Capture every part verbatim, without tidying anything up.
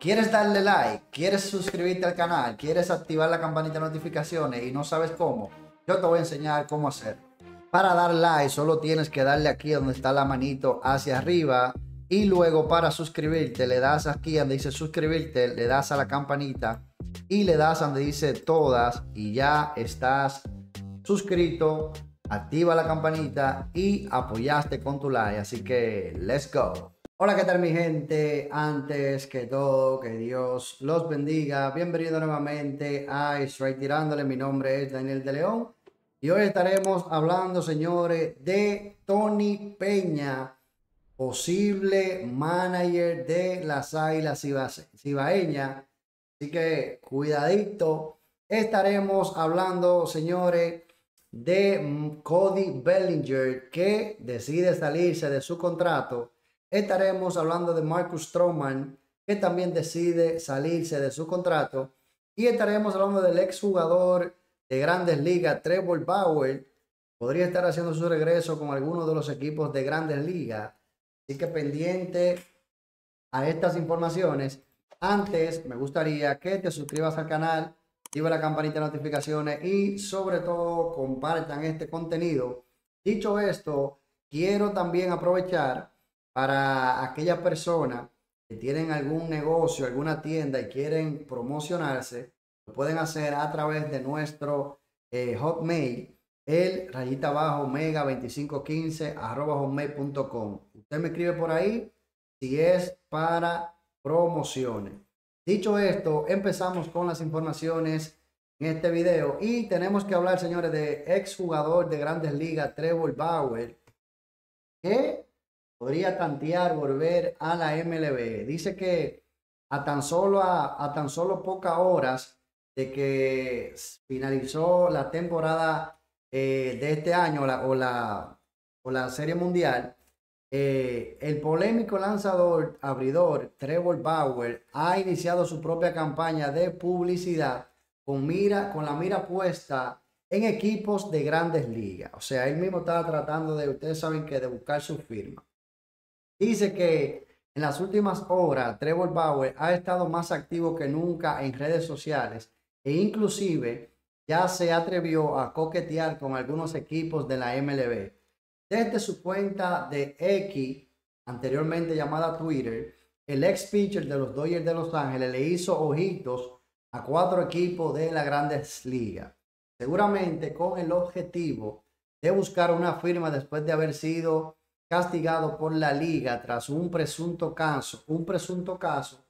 ¿Quieres darle like? ¿Quieres suscribirte al canal? ¿Quieres activar la campanita de notificaciones y no sabes cómo? Yo te voy a enseñar cómo hacer. Para dar like solo tienes que darle aquí donde está la manito hacia arriba. Y luego para suscribirte le das aquí donde dice suscribirte, le das a la campanita y le das donde dice todas y ya estás suscrito. Activa la campanita y apoyaste con tu like, así que let's go. Hola, ¿qué tal mi gente? Antes que todo, que Dios los bendiga. Bienvenido nuevamente a Straight Tirándole. Mi nombre es Daniel de León y hoy estaremos hablando, señores, de Tony Peña, posible manager de las Águilas Cibaeñas. Así que cuidadito. Estaremos hablando, señores, de Cody Bellinger, que decide salirse de su contrato. Estaremos hablando de Marcus Stroman, que también decide salirse de su contrato. Y estaremos hablando del exjugador de Grandes Ligas, Trevor Bauer. Podría estar haciendo su regreso con alguno de los equipos de Grandes Ligas. Así que pendiente a estas informaciones. Antes, me gustaría que te suscribas al canal, activa la campanita de notificaciones y sobre todo compartan este contenido. Dicho esto, quiero también aprovechar para aquellas personas que tienen algún negocio, alguna tienda y quieren promocionarse, lo pueden hacer a través de nuestro eh, hotmail, el rayita abajo mega veinticinco quince arroba hotmail punto com. Usted me escribe por ahí si es para promociones. Dicho esto, empezamos con las informaciones en este video y tenemos que hablar, señores, de exjugador de Grandes Ligas, Trevor Bauer, que podría tantear volver a la M L B. Dice que a tan solo, a, a tan solo pocas horas de que finalizó la temporada eh, de este año la, o, la, o la Serie Mundial, eh, el polémico lanzador abridor Trevor Bauer ha iniciado su propia campaña de publicidad con, mira, con la mira puesta en equipos de Grandes Ligas. O sea, él mismo estaba tratando de, ustedes saben que de buscar su firma. Dice que en las últimas horas Trevor Bauer ha estado más activo que nunca en redes sociales e inclusive ya se atrevió a coquetear con algunos equipos de la M L B. Desde su cuenta de X, anteriormente llamada Twitter, el ex pitcher de los Dodgers de Los Ángeles le hizo ojitos a cuatro equipos de la Grandes Ligas, seguramente con el objetivo de buscar una firma después de haber sido castigado por la liga tras un presunto caso, un presunto caso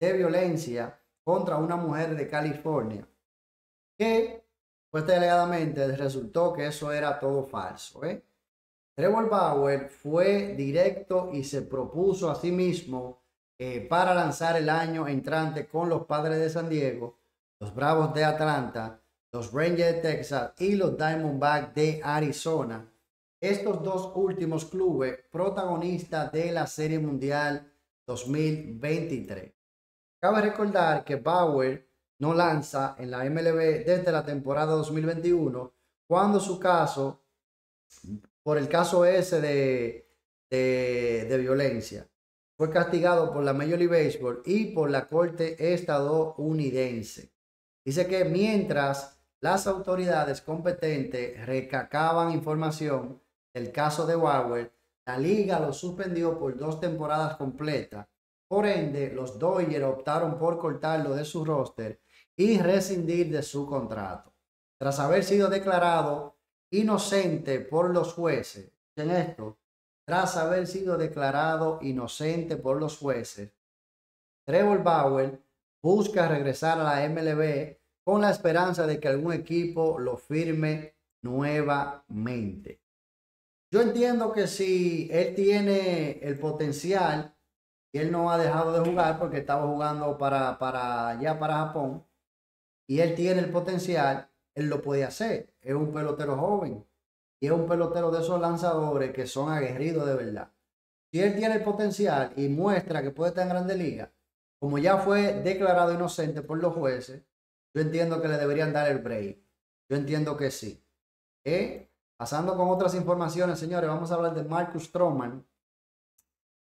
de violencia contra una mujer de California, que pues alegadamente resultó que eso era todo falso, ¿eh? Trevor Bauer fue directo y se propuso a sí mismo eh, para lanzar el año entrante con los Padres de San Diego, los Bravos de Atlanta, los Rangers de Texas y los Diamondbacks de Arizona. Estos dos últimos clubes protagonistas de la Serie Mundial dos mil veintitrés. Cabe recordar que Bauer no lanza en la M L B desde la temporada dos mil veintiuno, cuando su caso, por el caso ese de, de, de violencia, fue castigado por la Major League Baseball y por la Corte estadounidense. Dice que mientras las autoridades competentes recacaban información el caso de Bauer, la liga lo suspendió por dos temporadas completas. Por ende, los Dodgers optaron por cortarlo de su roster y rescindir de su contrato. Tras haber sido declarado inocente por los jueces, en esto, tras haber sido declarado inocente por los jueces, Trevor Bauer busca regresar a la M L B con la esperanza de que algún equipo lo firme nuevamente. Yo entiendo que si él tiene el potencial, y él no ha dejado de jugar porque estaba jugando para, para allá, para Japón, y él tiene el potencial, él lo puede hacer. Es un pelotero joven y es un pelotero de esos lanzadores que son aguerridos de verdad. Si él tiene el potencial y muestra que puede estar en Grandes Ligas, como ya fue declarado inocente por los jueces, yo entiendo que le deberían dar el break. Yo entiendo que sí. ¿Eh? Pasando con otras informaciones, señores, vamos a hablar de Marcus Stroman,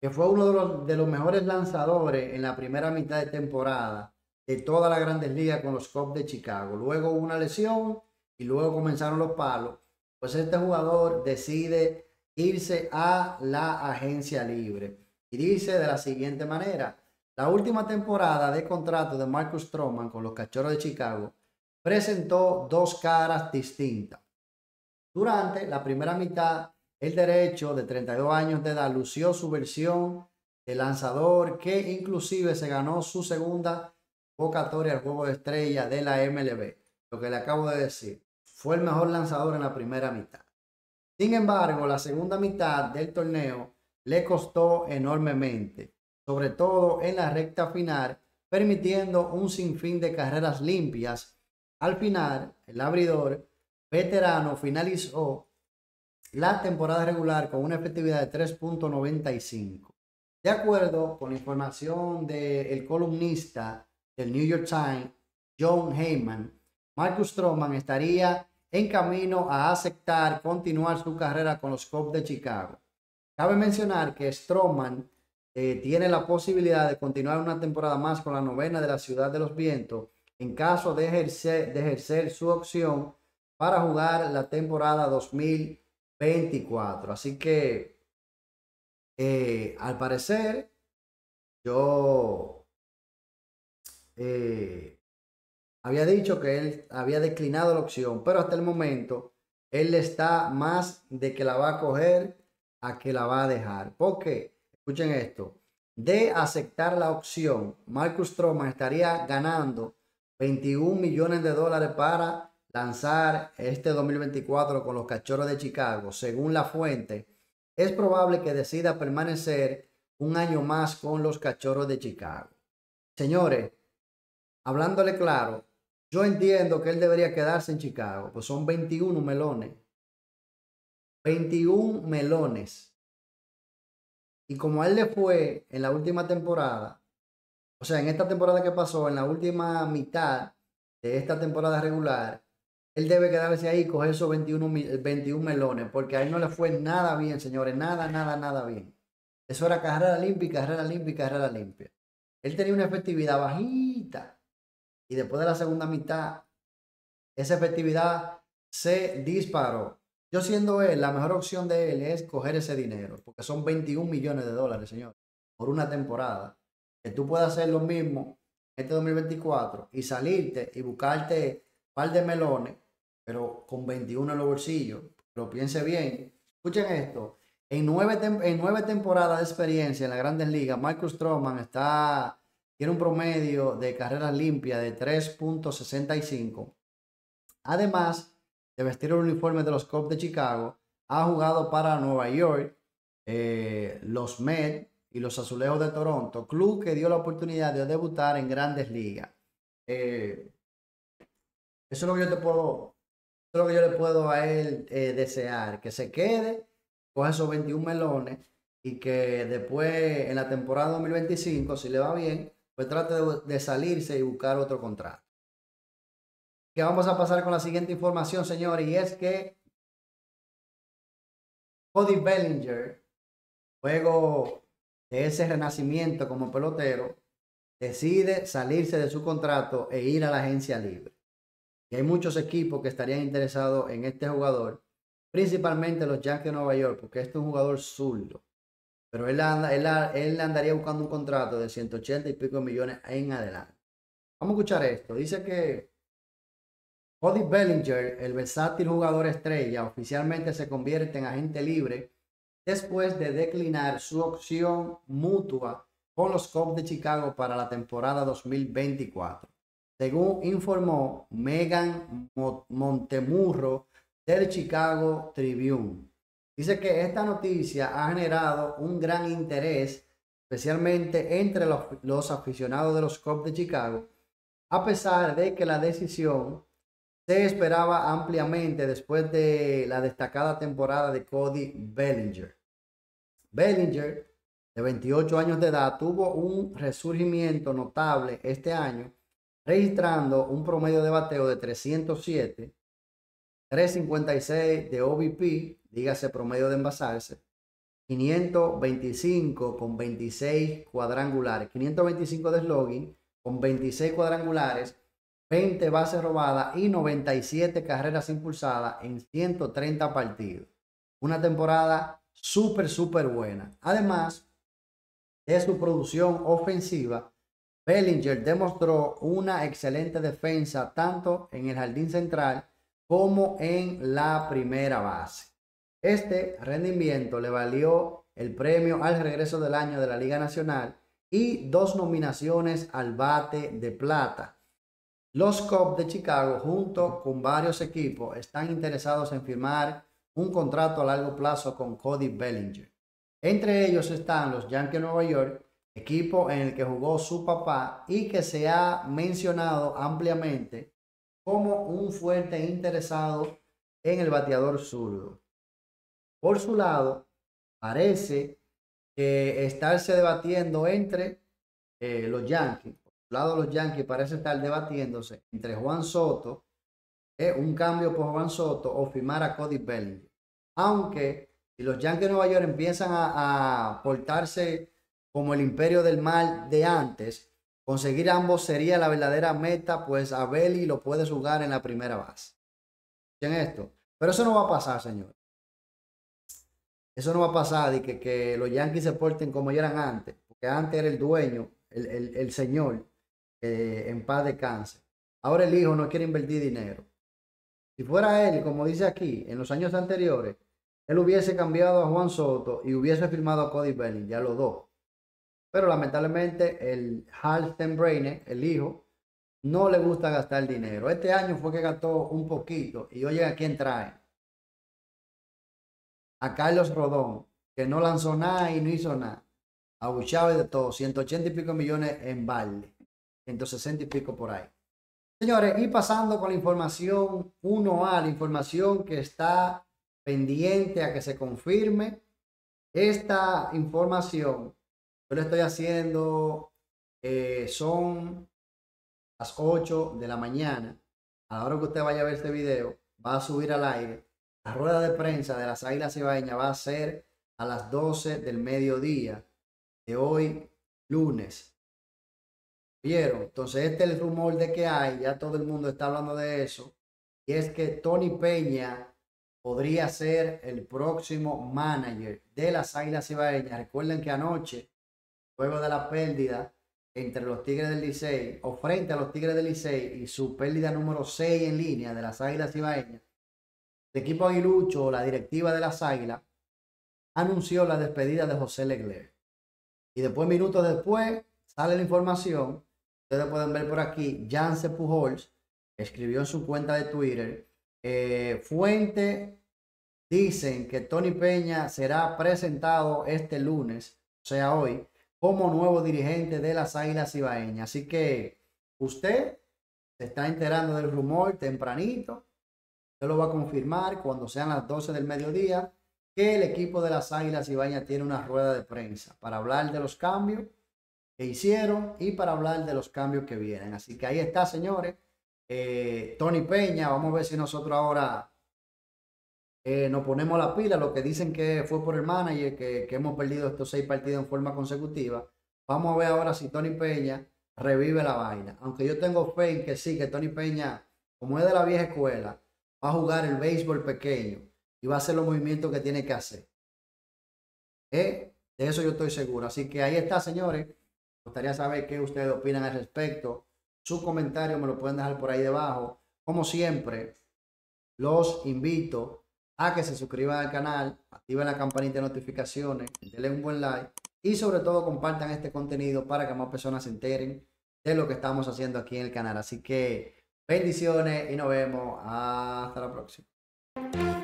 que fue uno de los, de los mejores lanzadores en la primera mitad de temporada de toda la Grandes Ligas con los Cubs de Chicago. Luego una lesión y luego comenzaron los palos. Pues este jugador decide irse a la agencia libre y dice de la siguiente manera: la última temporada de contrato de Marcus Stroman con los Cachorros de Chicago presentó dos caras distintas. Durante la primera mitad, el derecho de treinta y dos años de edad lució su versión de lanzador, que inclusive se ganó su segunda convocatoria al Juego de Estrella de la M L B. Lo que le acabo de decir, fue el mejor lanzador en la primera mitad. Sin embargo, la segunda mitad del torneo le costó enormemente, sobre todo en la recta final, permitiendo un sinfín de carreras limpias. Al final, el abridor veterano finalizó la temporada regular con una efectividad de tres punto noventa y cinco. De acuerdo con la información del columnista del New York Times, John Heyman, Marcus Stroman estaría en camino a aceptar continuar su carrera con los Cubs de Chicago. Cabe mencionar que Stroman eh, tiene la posibilidad de continuar una temporada más con la novena de la Ciudad de los Vientos en caso de ejercer, de ejercer su opción para jugar la temporada dos mil veinticuatro. Así que, eh, al parecer, yo eh, había dicho que él había declinado la opción, pero hasta el momento él está más de que la va a coger a que la va a dejar. Porque, escuchen esto, de aceptar la opción, Marcus Stroman estaría ganando veintiún millones de dólares para lanzar este dos mil veinticuatro con los Cachorros de Chicago. Según la fuente, es probable que decida permanecer un año más con los Cachorros de Chicago. Señores, hablándole claro, yo entiendo que él debería quedarse en Chicago, pues son veintiún melones. veintiún melones. Y como a él le fue en la última temporada, o sea, en esta temporada que pasó, en la última mitad de esta temporada regular, él debe quedarse ahí y coger esos veintiún melones, porque ahí no le fue nada bien, señores. Nada, nada, nada bien. Eso era carrera limpia, carrera limpia, carrera limpia. Él tenía una efectividad bajita. Y después de la segunda mitad, esa efectividad se disparó. Yo siendo él, la mejor opción de él es coger ese dinero, porque son veintiún millones de dólares, señores, por una temporada. Que tú puedas hacer lo mismo este dos mil veinticuatro y salirte y buscarte un par de melones, pero con veintiuno en los bolsillos. Lo piense bien. Escuchen esto. En nueve, tem en nueve temporadas de experiencia en las Grandes Ligas, Marcus Stroman está, tiene un promedio de carreras limpias de tres punto sesenta y cinco. Además de vestir el uniforme de los Cubs de Chicago, ha jugado para Nueva York, eh, los Mets y los Azulejos de Toronto, club que dio la oportunidad de debutar en Grandes Ligas. Eh, Eso es lo que yo te puedo, eso es lo que yo le puedo a él eh, desear, que se quede, coge esos veintiún melones y que después en la temporada dos mil veinticinco, si le va bien, pues trate de, de salirse y buscar otro contrato. Que vamos a pasar con la siguiente información, señores, y es que Cody Bellinger, luego de ese renacimiento como pelotero, decide salirse de su contrato e ir a la agencia libre. Y hay muchos equipos que estarían interesados en este jugador, principalmente los Yankees de Nueva York, porque este es un jugador zurdo. Pero él, anda, él, él andaría buscando un contrato de ciento ochenta y pico millones en adelante. Vamos a escuchar esto. Dice que Cody Bellinger, el versátil jugador estrella, oficialmente se convierte en agente libre después de declinar su opción mutua con los Cubs de Chicago para la temporada dos mil veinticuatro. Según informó Megan Montemurro del Chicago Tribune. Dice que esta noticia ha generado un gran interés, especialmente entre los, los aficionados de los Cubs de Chicago, a pesar de que la decisión se esperaba ampliamente después de la destacada temporada de Cody Bellinger. Bellinger, de veintiocho años de edad, tuvo un resurgimiento notable este año, registrando un promedio de bateo de trescientos siete, tres cincuenta y seis de O B P, dígase promedio de envasarse, quinientos veinticinco con veintiséis cuadrangulares, quinientos veinticinco de slugging con veintiséis cuadrangulares, veinte bases robadas y noventa y siete carreras impulsadas en ciento treinta partidos. Una temporada súper, súper buena. Además de su producción ofensiva, Bellinger demostró una excelente defensa tanto en el jardín central como en la primera base. Este rendimiento le valió el premio al regreso del año de la Liga Nacional y dos nominaciones al bate de plata. Los Cubs de Chicago, junto con varios equipos, están interesados en firmar un contrato a largo plazo con Cody Bellinger. Entre ellos están los Yankees de Nueva York, equipo en el que jugó su papá y que se ha mencionado ampliamente como un fuerte interesado en el bateador zurdo. Por su lado, parece que estarse debatiendo entre eh, los Yankees. Por su lado, los Yankees parece estar debatiéndose entre Juan Soto, eh, un cambio por Juan Soto, o firmar a Cody Bellinger. Aunque si los Yankees de Nueva York empiezan a, a portarse como el imperio del mal de antes, conseguir ambos sería la verdadera meta, pues a Belly lo puedes jugar en la primera base. Escuchen esto. Pero eso no va a pasar, señor. Eso no va a pasar de que, que los Yankees se porten como ya eran antes, porque antes era el dueño, el, el, el señor, eh, en paz descanse. Ahora el hijo no quiere invertir dinero. Si fuera él, como dice aquí, en los años anteriores, él hubiese cambiado a Juan Soto y hubiese firmado a Cody Bellinger, ya los dos. Pero lamentablemente el Hal Steinbrenner, el hijo, no le gusta gastar dinero. Este año fue que gastó un poquito y oye a quién trae. A Carlos Rodón, que no lanzó nada y no hizo nada. Abuchado y de todo. ciento ochenta y pico millones en balde. ciento sesenta y pico por ahí. Señores, y pasando con la información uno A, la información que está pendiente a que se confirme. Esta información yo la estoy haciendo, eh, son las ocho de la mañana. A la hora que usted vaya a ver este video, va a subir al aire. La rueda de prensa de las Águilas Cibaeñas va a ser a las doce del mediodía de hoy, lunes. ¿Vieron? Entonces este es el rumor de que hay, ya todo el mundo está hablando de eso. Y es que Tony Peña podría ser el próximo manager de las Águilas Cibaeñas. Recuerden que anoche, luego de la pérdida entre los Tigres del Licey, o frente a los Tigres del Licey, y su pérdida número seis en línea de las Águilas Cibaeñas, el equipo aguilucho, la directiva de las Águilas, anunció la despedida de José Legler. Y después, minutos después, sale la información. Ustedes pueden ver por aquí, Jan Cepujols escribió en su cuenta de Twitter, eh, fuente, dicen que Tony Peña será presentado este lunes, o sea hoy, como nuevo dirigente de las Águilas Cibaeñas. Así que usted se está enterando del rumor tempranito. Usted lo va a confirmar cuando sean las doce del mediodía, que el equipo de las Águilas Cibaeñas tiene una rueda de prensa para hablar de los cambios que hicieron y para hablar de los cambios que vienen. Así que ahí está, señores. Eh, Tony Peña, vamos a ver si nosotros ahora eh, nos ponemos la pila. Lo que dicen que fue por el manager, que, que hemos perdido estos seis partidos en forma consecutiva. Vamos a ver ahora si Tony Peña revive la vaina. Aunque yo tengo fe en que sí, que Tony Peña, como es de la vieja escuela, va a jugar el béisbol pequeño y va a hacer los movimientos que tiene que hacer. ¿Eh? De eso yo estoy seguro. Así que ahí está, señores. Me gustaría saber qué ustedes opinan al respecto. Su comentario me lo pueden dejar por ahí debajo. Como siempre, los invito a que se suscriban al canal, activen la campanita de notificaciones, denle un buen like y sobre todo compartan este contenido para que más personas se enteren de lo que estamos haciendo aquí en el canal. Así que bendiciones y nos vemos hasta la próxima.